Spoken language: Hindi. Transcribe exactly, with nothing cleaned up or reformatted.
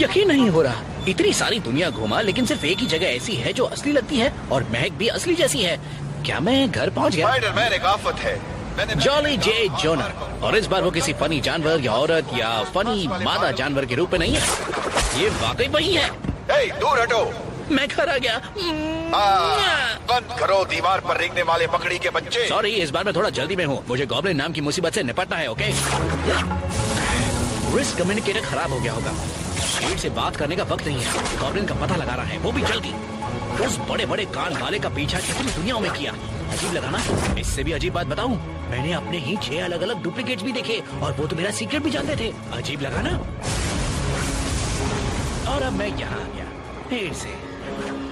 यकीन नहीं हो रहा, इतनी सारी दुनिया घूमा लेकिन सिर्फ एक ही जगह ऐसी है जो असली लगती है और महक भी असली जैसी है। क्या मैं घर पहुंच गया? स्पाइडरमैन एक आफत है। जॉली जे जोना, और इस बार वो किसी फनी जानवर या औरत या फनी मादा जानवर के रूप में नहीं है, ये वाकई वही है। ए, दूर हटो, मैं घर आ गया। आ, बंद करो दीवार पर रेंगने वाले पकड़ी के बच्चे। सॉरी, इस बार मैं थोड़ा जल्दी में हूँ, मुझे गॉब्लिन नाम की मुसीबत से निपटना है। ओके, रिस्क कम्युनिकेटर खराब हो गया होगा, भीड़ से बात करने का वक्त नहीं है। गॉब्लिन का पता लगाना है, वो भी जल्दी। उस बड़े बड़े कान वाले का पीछा कितनी दुनिया में किया, अजीब लगा ना। इससे भी अजीब बात बताऊं, मैंने अपने ही छह अलग अलग डुप्लीकेट्स भी देखे और वो तो मेरा सीक्रेट भी जानते थे। अजीब लगा ना। और अब मैं यहाँ आ गया फिर से।